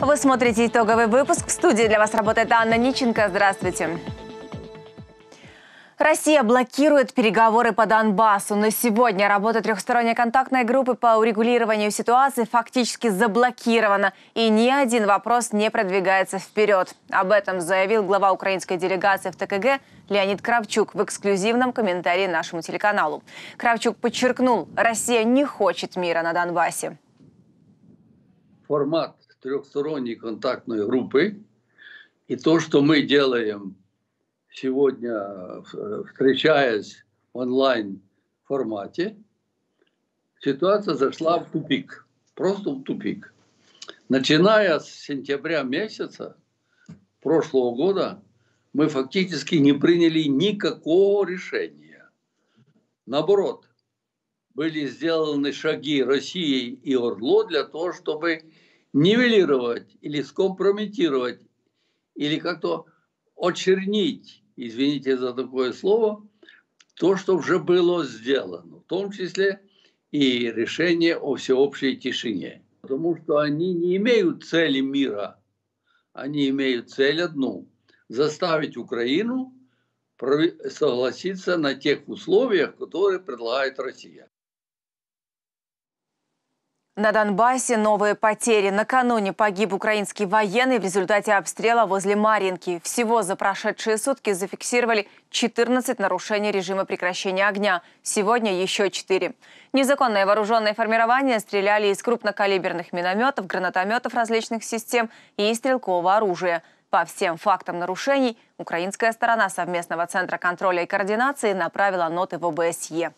Вы смотрите итоговый выпуск. В студии для вас работает Анна Ниченко. Здравствуйте. Россия блокирует переговоры по Донбассу, но сегодня работа трехсторонней контактной группы по урегулированию ситуации фактически заблокирована, и ни один вопрос не продвигается вперед. Об этом заявил глава украинской делегации в ТКГ Леонид Кравчук в эксклюзивном комментарии нашему телеканалу. Кравчук подчеркнул, Россия не хочет мира на Донбассе. Формат трехсторонней контактной группы и то, что мы делаем сегодня, встречаясь в онлайн-формате, ситуация зашла в тупик. Просто в тупик. Начиная с сентября месяца прошлого года, мы фактически не приняли никакого решения. Наоборот, были сделаны шаги России и ОРЛО для того, чтобы нивелировать или скомпрометировать, или как-то очернить, извините за такое слово, то, что уже было сделано, в том числе и решение о всеобщей тишине. Потому что они не имеют цели мира, они имеют цель одну – заставить Украину согласиться на тех условиях, которые предлагает Россия. На Донбассе новые потери. Накануне погиб украинский военный в результате обстрела возле Марьинки. Всего за прошедшие сутки зафиксировали 14 нарушений режима прекращения огня. Сегодня еще 4. Незаконные вооруженные формирования стреляли из крупнокалиберных минометов, гранатометов различных систем и стрелкового оружия. По всем фактам нарушений украинская сторона совместного центра контроля и координации направила ноты в ОБСЕ.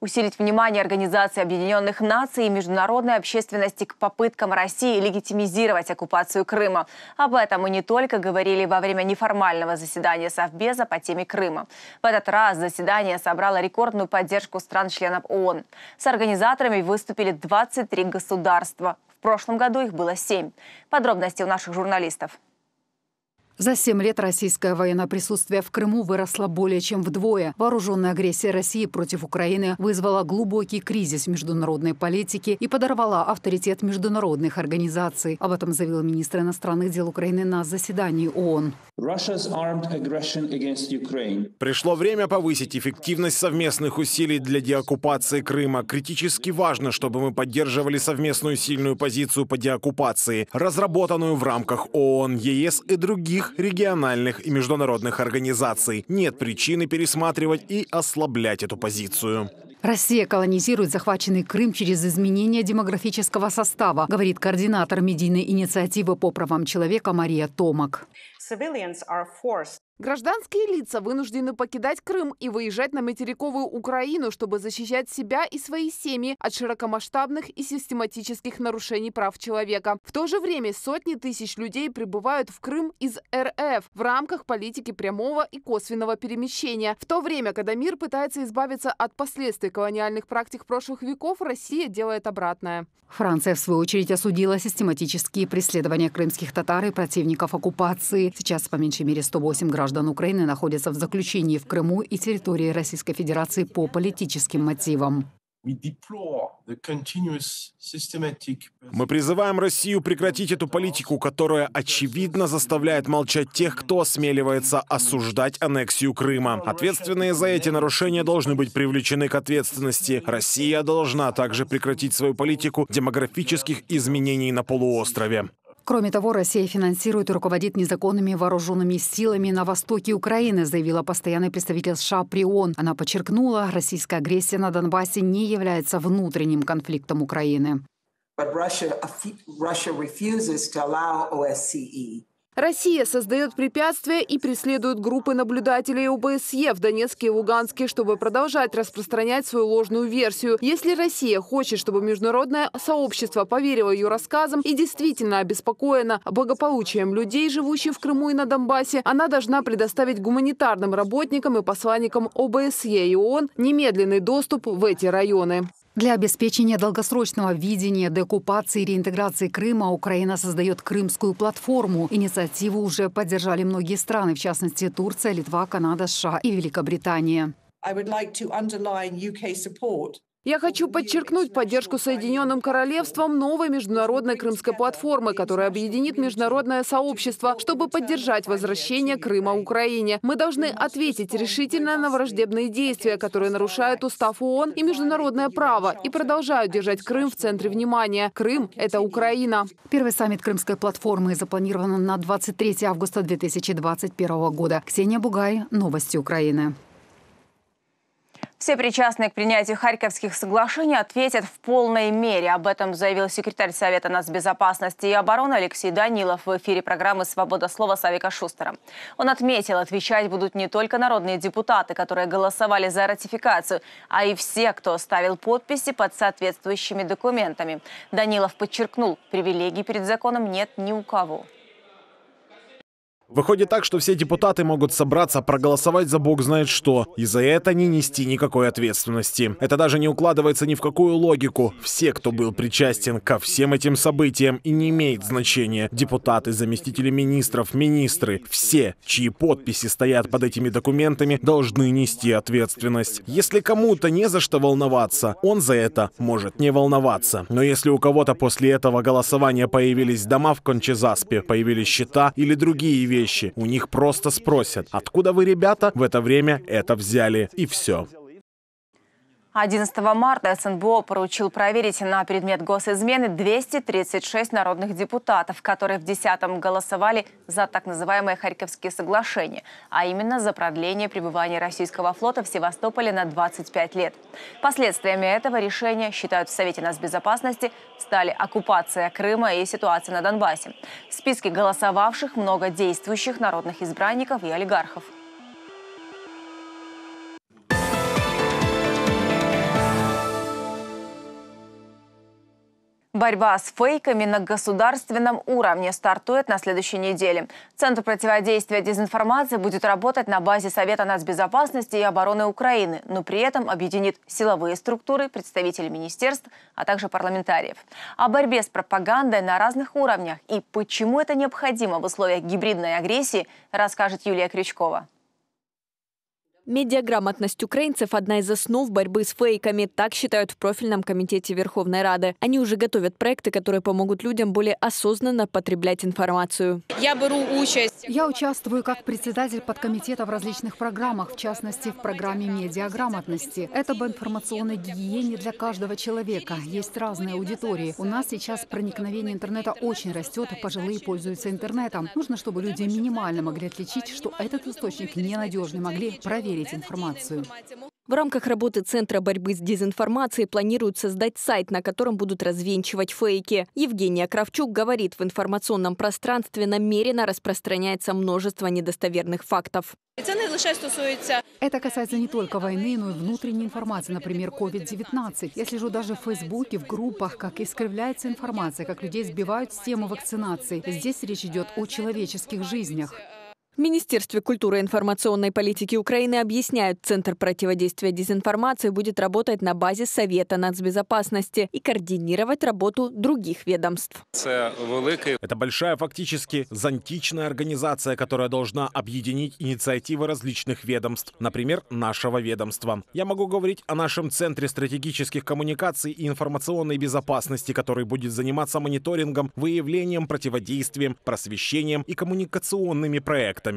Усилить внимание Организации Объединенных Наций и международной общественности к попыткам России легитимизировать оккупацию Крыма. Об этом мы не только говорили во время неформального заседания Совбеза по теме Крыма. В этот раз заседание собрало рекордную поддержку стран-членов ООН. С организаторами выступили 23 государства. В прошлом году их было 7. Подробности у наших журналистов. За 7 лет российское военное присутствие в Крыму выросло более чем вдвое. Вооруженная агрессия России против Украины вызвала глубокий кризис международной политики и подорвала авторитет международных организаций. Об этом заявил министр иностранных дел Украины на заседании ООН. Пришло время повысить эффективность совместных усилий для деоккупации Крыма. Критически важно, чтобы мы поддерживали совместную сильную позицию по деоккупации, разработанную в рамках ООН, ЕС и других региональных и международных организаций. Нет причины пересматривать и ослаблять эту позицию. Россия колонизирует захваченный Крым через изменение демографического состава, говорит координатор медийной инициативы по правам человека Мария Томак. Гражданские лица вынуждены покидать Крым и выезжать на материковую Украину, чтобы защищать себя и свои семьи от широкомасштабных и систематических нарушений прав человека. В то же время сотни тысяч людей прибывают в Крым из РФ в рамках политики прямого и косвенного перемещения. В то время, когда мир пытается избавиться от последствий колониальных практик прошлых веков, Россия делает обратное. Франция, в свою очередь, осудила систематические преследования крымских татар и противников оккупации. Сейчас по меньшей мере 108 граждан Украины находятся в заключении в Крыму и территории Российской Федерации по политическим мотивам. Мы призываем Россию прекратить эту политику, которая, очевидно, заставляет молчать тех, кто осмеливается осуждать аннексию Крыма. Ответственные за эти нарушения должны быть привлечены к ответственности. Россия должна также прекратить свою политику демографических изменений на полуострове. Кроме того, Россия финансирует и руководит незаконными вооруженными силами на востоке Украины, заявила постоянный представитель США при ООН. Она подчеркнула, российская агрессия на Донбассе не является внутренним конфликтом Украины. Россия создает препятствия и преследует группы наблюдателей ОБСЕ в Донецке и Луганске, чтобы продолжать распространять свою ложную версию. Если Россия хочет, чтобы международное сообщество поверило ее рассказам и действительно обеспокоена благополучием людей, живущих в Крыму и на Донбассе, она должна предоставить гуманитарным работникам и посланникам ОБСЕ и ООН немедленный доступ в эти районы. Для обеспечения долгосрочного видения деоккупации и реинтеграции Крыма Украина создает Крымскую платформу. Инициативу уже поддержали многие страны, в частности Турция, Литва, Канада, США и Великобритания. Я хочу подчеркнуть поддержку Соединенным Королевством новой международной крымской платформы, которая объединит международное сообщество, чтобы поддержать возвращение Крыма Украине. Мы должны ответить решительно на враждебные действия, которые нарушают устав ООН и международное право и продолжают держать Крым в центре внимания. Крым – это Украина. Первый саммит Крымской платформы запланирован на 23 августа 2021 года. Ксения Бугай, новости Украины. Все причастные к принятию Харьковских соглашений ответят в полной мере. Об этом заявил секретарь Совета нацбезопасности и обороны Алексей Данилов в эфире программы «Свобода слова» Савика Шустера. Он отметил, отвечать будут не только народные депутаты, которые голосовали за ратификацию, а и все, кто ставил подписи под соответствующими документами. Данилов подчеркнул, привилегий перед законом нет ни у кого. Выходит так, что все депутаты могут собраться, проголосовать за бог знает что, и за это не нести никакой ответственности. Это даже не укладывается ни в какую логику. Все, кто был причастен ко всем этим событиям, и не имеет значения. Депутаты, заместители министров, министры, все, чьи подписи стоят под этими документами, должны нести ответственность. Если кому-то не за что волноваться, он за это может не волноваться. Но если у кого-то после этого голосования появились дома в Кончезаспе, появились счета или другие вещи, у них просто спросят, откуда вы, ребята, в это время это взяли, и все. 11 марта СНБО поручил проверить на предмет госизмены 236 народных депутатов, которые в 10-м голосовали за так называемые Харьковские соглашения, а именно за продление пребывания российского флота в Севастополе на 25 лет. Последствиями этого решения, считают в Совете нацбезопасности, стали оккупация Крыма и ситуация на Донбассе. В списке голосовавших много действующих народных избранников и олигархов. Борьба с фейками на государственном уровне стартует на следующей неделе. Центр противодействия дезинформации будет работать на базе Совета нацбезопасности и обороны Украины, но при этом объединит силовые структуры, представителей министерств, а также парламентариев. О борьбе с пропагандой на разных уровнях и почему это необходимо в условиях гибридной агрессии, расскажет Юлия Крючкова. Медиаграмотность украинцев – одна из основ борьбы с фейками, так считают в профильном комитете Верховной Рады. Они уже готовят проекты, которые помогут людям более осознанно потреблять информацию. Я участвую как председатель подкомитета в различных программах, в частности, в программе медиаграмотности. Это об информационной гигиене для каждого человека. Есть разные аудитории. У нас сейчас проникновение интернета очень растет, пожилые пользуются интернетом. Нужно, чтобы люди минимально могли отличить, что этот источник ненадежный, могли проверить информацию. В рамках работы Центра борьбы с дезинформацией планируют создать сайт, на котором будут развенчивать фейки. Евгения Кравчук говорит, в информационном пространстве намеренно распространяется множество недостоверных фактов. Это касается не только войны, но и внутренней информации, например, COVID-19. Я слежу даже в Фейсбуке, в группах, как искривляется информация, как людей сбивают с темы вакцинации. Здесь речь идет о человеческих жизнях. В Министерстве культуры и информационной политики Украины объясняют, Центр противодействия дезинформации будет работать на базе Совета нацбезопасности и координировать работу других ведомств. Это большая, фактически зонтичная организация, которая должна объединить инициативы различных ведомств, например, нашего ведомства. Я могу говорить о нашем Центре стратегических коммуникаций и информационной безопасности, который будет заниматься мониторингом, выявлением, противодействием, просвещением и коммуникационными проектами.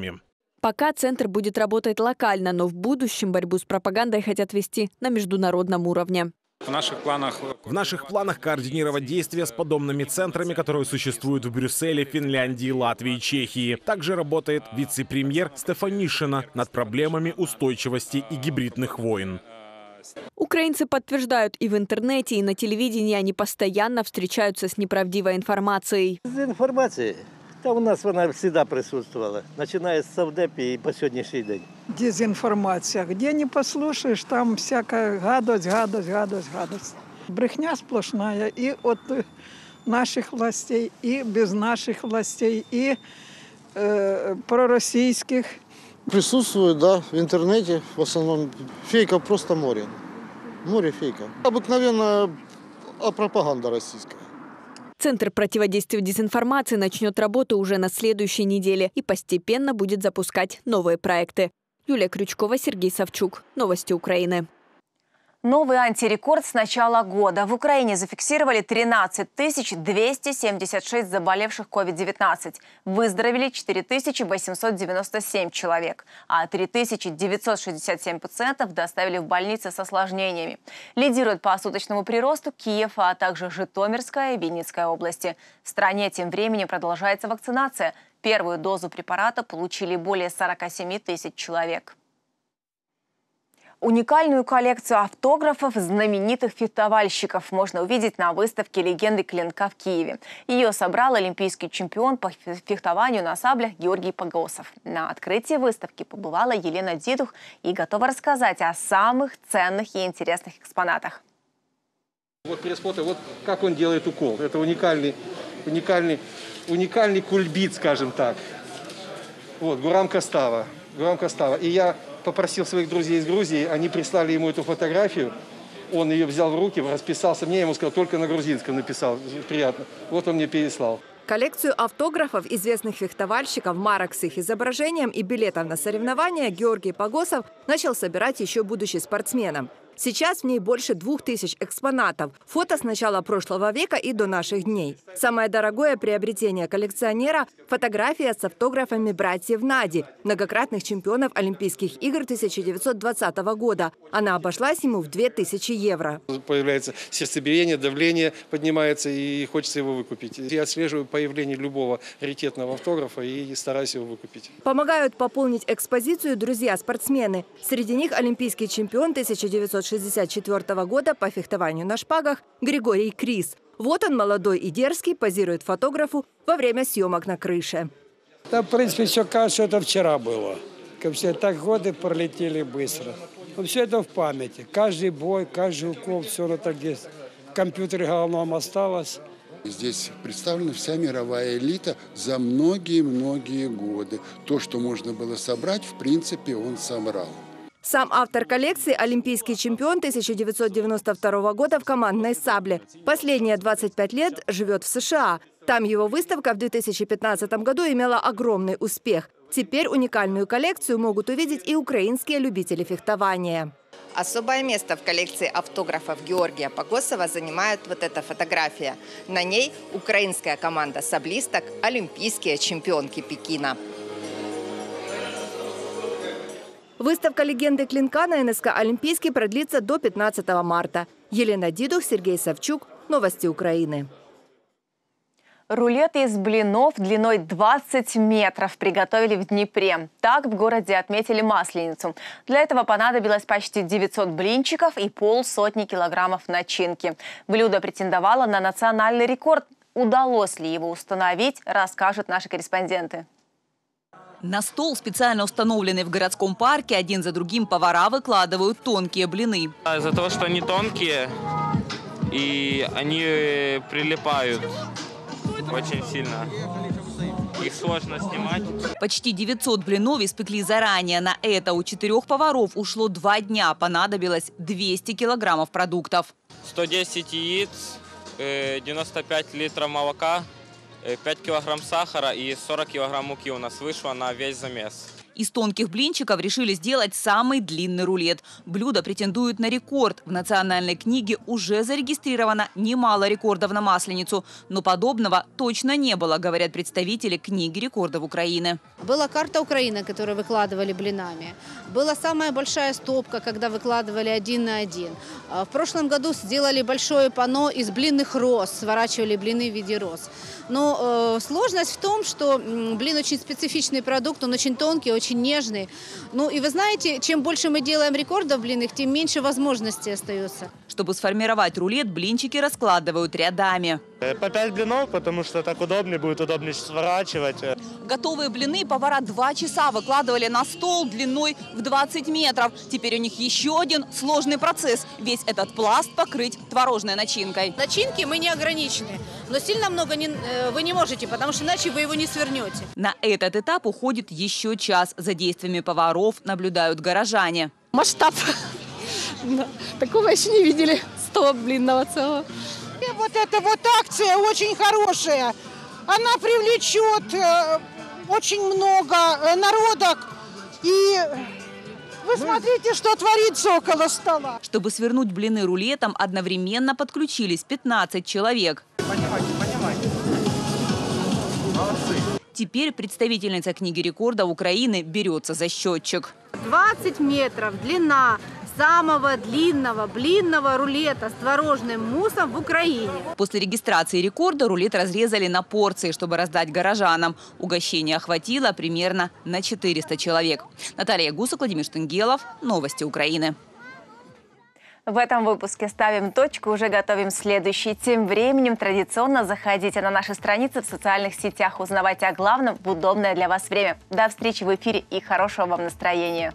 Пока центр будет работать локально, но в будущем борьбу с пропагандой хотят вести на международном уровне. В наших планах координировать действия с подобными центрами, которые существуют в Брюсселе, Финляндии, Латвии, Чехии. Также работает вице-премьер Стефанишина над проблемами устойчивости и гибридных войн. Украинцы подтверждают, и в интернете, и на телевидении они постоянно встречаются с неправдивой информацией. Да у нас она всегда присутствовала, начиная с Совдепи и по сегодняшний день. Дезинформация. Где не послушаешь, там всякая гадость. Брехня сплошная и от наших властей, и без наших властей, и пророссийских. Присутствует, да, в интернете в основном. Фейков просто море. Море фейков. Обыкновенная пропаганда российская. Центр противодействия дезинформации начнет работу уже на следующей неделе и постепенно будет запускать новые проекты. Юлия Крючкова, Сергей Савчук. Новости Украины. Новый антирекорд с начала года. В Украине зафиксировали 13 276 заболевших COVID-19. Выздоровели 4 897 человек, а 3 967 пациентов доставили в больницы с осложнениями. Лидируют по суточному приросту Киев, а также Житомирская и Винницкая области. В стране тем временем продолжается вакцинация. Первую дозу препарата получили более 47 тысяч человек. Уникальную коллекцию автографов знаменитых фехтовальщиков можно увидеть на выставке «Легенды клинка» в Киеве. Ее собрал олимпийский чемпион по фехтованию на саблях Георгий Погосов. На открытии выставки побывала Елена Дидух и готова рассказать о самых ценных и интересных экспонатах. Вот пересмотрим, вот как он делает укол. Это уникальный кульбит, скажем так. Вот, Гурам Костава. И я попросил своих друзей из Грузии, они прислали ему эту фотографию, он ее взял в руки, расписался мне, ему сказал, только на грузинском написал, приятно. Вот он мне переслал. Коллекцию автографов известных фехтовальщиков, марок с их изображением и билетов на соревнования Георгий Погосов начал собирать еще будучи спортсменом. Сейчас в ней больше 2000 экспонатов. Фото с начала прошлого века и до наших дней. Самое дорогое приобретение коллекционера – фотография с автографами братьев Нади, многократных чемпионов Олимпийских игр 1920 года. Она обошлась ему в 2000 евро. Появляется сердцебиение, давление поднимается и хочется его выкупить. Я отслеживаю появление любого раритетного автографа и стараюсь его выкупить. Помогают пополнить экспозицию друзья-спортсмены. Среди них олимпийский чемпион 1964 года по фехтованию на шпагах Григорий Крис. Вот он, молодой и дерзкий, позирует фотографу во время съемок на крыше. Да, в принципе, все кажется, это вчера было. Как все, так годы пролетели быстро. Но все это в памяти. Каждый бой, каждый укол, все это так есть. В компьютере головном осталось. Здесь представлена вся мировая элита за многие-многие годы. То, что можно было собрать, в принципе, он собрал. Сам автор коллекции – олимпийский чемпион 1992 года в командной сабле. Последние 25 лет живет в США. Там его выставка в 2015 году имела огромный успех. Теперь уникальную коллекцию могут увидеть и украинские любители фехтования. Особое место в коллекции автографов Георгия Погосова занимает вот эта фотография. На ней украинская команда саблисток – олимпийские чемпионки Пекина. Выставка «Легенды клинка» на НСК Олимпийский продлится до 15 марта. Елена Дидух, Сергей Савчук. Новости Украины. Рулеты из блинов длиной 20 метров приготовили в Днепре. Так в городе отметили Масленицу. Для этого понадобилось почти 900 блинчиков и полсотни килограммов начинки. Блюдо претендовало на национальный рекорд. Удалось ли его установить, расскажут наши корреспонденты. На стол, специально установленный в городском парке, один за другим повара выкладывают тонкие блины. Из-за того, что они тонкие, и они прилипают очень сильно. Их сложно снимать. Почти 900 блинов испекли заранее. На это у 4 поваров ушло 2 дня. Понадобилось 200 килограммов продуктов. 110 яиц, 95 литров молока. 5 килограмм сахара и 40 килограмм муки у нас вышло на весь замес. Из тонких блинчиков решили сделать самый длинный рулет. Блюдо претендует на рекорд. В национальной книге уже зарегистрировано немало рекордов на Масленицу. Но подобного точно не было, говорят представители книги рекордов Украины. Была карта Украины, которую выкладывали блинами. Была самая большая стопка, когда выкладывали 1 на 1. В прошлом году сделали большое панно из блинных роз, сворачивали блины в виде роз. Но сложность в том, что блин очень специфичный продукт, он очень тонкий, очень нежный. Ну и вы знаете, чем больше мы делаем рекордов блинных, тем меньше возможностей остается. Чтобы сформировать рулет, блинчики раскладывают рядами. По 5 блинов, потому что так удобнее будет, удобнее сворачивать. Готовые блины повара 2 часа выкладывали на стол длиной в 20 метров. Теперь у них еще один сложный процесс. Весь этот пласт покрыть творожной начинкой. Начинки мы не ограничены, но сильно много вы не можете, потому что иначе вы его не свернете. На этот этап уходит еще час. За действиями поваров наблюдают горожане. Масштаб. Такого еще не видели. 100 блинного целого. И вот эта вот акция очень хорошая. Она привлечет очень много народок. И Вы смотрите, что творится около стола. Чтобы свернуть блины рулетом, одновременно подключились 15 человек. Понимаете, понимаете. Молодцы. Теперь представительница книги рекорда Украины берется за счетчик. 20 метров длина самого длинного блинного рулета с творожным муссом в Украине. После регистрации рекорда рулет разрезали на порции, чтобы раздать горожанам. Угощения хватило примерно на 400 человек. Наталья Гусок, Владимир Штенгелов. Новости Украины. В этом выпуске ставим точку, уже готовим следующий. Тем временем традиционно заходите на наши страницы в социальных сетях, узнавайте о главном в удобное для вас время. До встречи в эфире и хорошего вам настроения!